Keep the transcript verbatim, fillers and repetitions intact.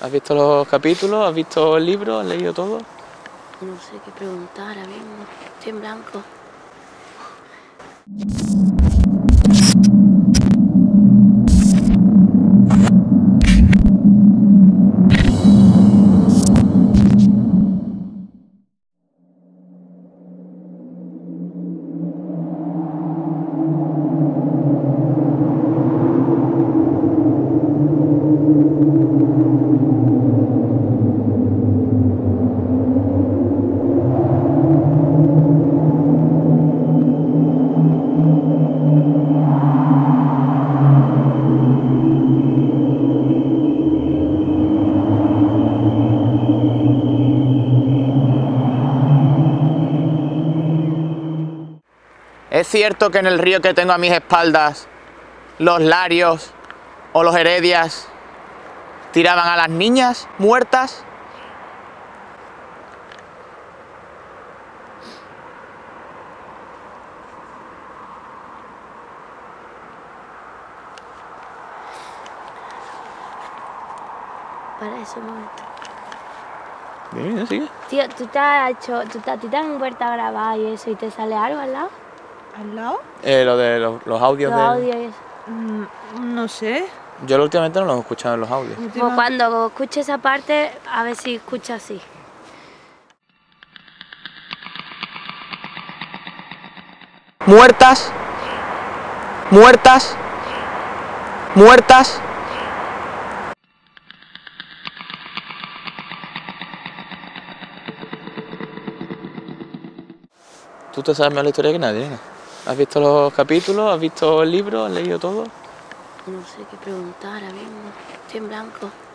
¿Has visto los capítulos? ¿Has visto el libro? ¿Has leído todo? No sé qué preguntar ahora mismo. Estoy en blanco. ¿Es cierto que en el río que tengo a mis espaldas los Larios o los Heredias tiraban a las niñas muertas? Para ese momento. Bien, sigue. Tío, tú te has hecho, tú te, te han vuelto a grabar y eso y te sale algo al lado. ¿Al lado? Eh, lo de los, los audios los de... audios y eso. Mm, no sé. Yo últimamente no los he escuchado en los audios. Como cuando escuche esa parte, a ver si escucha así. Muertas. Muertas. Muertas. Tú te sabes más la historia que nadie, ¿no? ¿Has visto los capítulos? ¿Has visto el libro? ¿Has leído todo? No sé qué preguntar ahora mismo. Estoy en blanco.